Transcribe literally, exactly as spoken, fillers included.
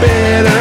better.